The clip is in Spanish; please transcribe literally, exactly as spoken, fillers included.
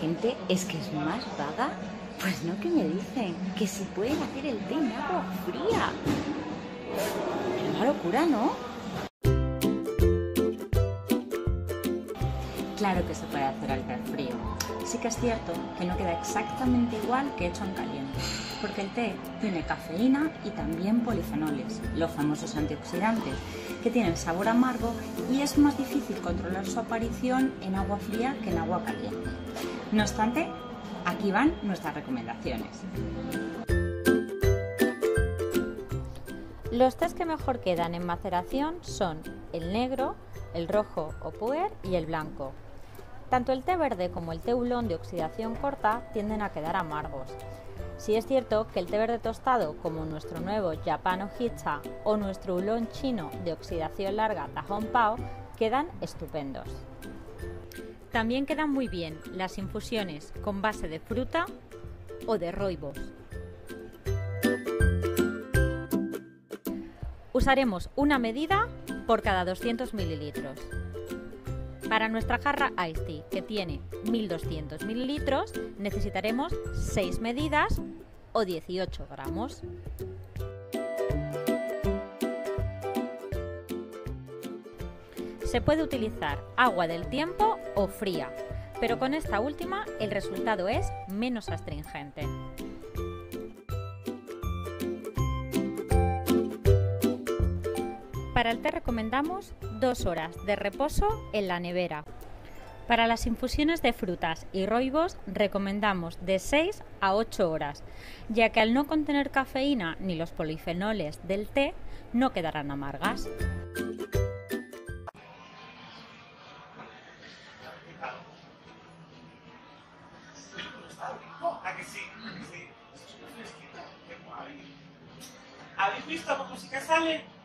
gente es que es más vaga. Pues no, que me dicen que si pueden hacer el té en agua fría. Pero una locura, ¿no? Claro que se puede hacer al ver frío. Sí que es cierto que no queda exactamente igual que hecho en caliente, porque el té tiene cafeína y también polifenoles, los famosos antioxidantes, que tienen sabor amargo y es más difícil controlar su aparición en agua fría que en agua caliente. No obstante, aquí van nuestras recomendaciones. Los tés que mejor quedan en maceración son el negro, el rojo o puer y el blanco. Tanto el té verde como el té oolong de oxidación corta tienden a quedar amargos. Sí es cierto que el té verde tostado, como nuestro nuevo Japan Ohicha o nuestro oolong chino de oxidación larga Tahan Pao, quedan estupendos. También quedan muy bien las infusiones con base de fruta o de roibos. Usaremos una medida por cada doscientos mililitros. Para nuestra jarra Ice Tea, que tiene mil doscientos mililitros, necesitaremos seis medidas o dieciocho gramos. Se puede utilizar agua del tiempo o fría, pero con esta última el resultado es menos astringente. Para el té recomendamos dos horas de reposo en la nevera. Para las infusiones de frutas y roibos recomendamos de seis a ocho horas, ya que al no contener cafeína ni los polifenoles del té no quedarán amargas. ¿A que sí? ¿A que sí? ¿Habéis visto cómo música sale?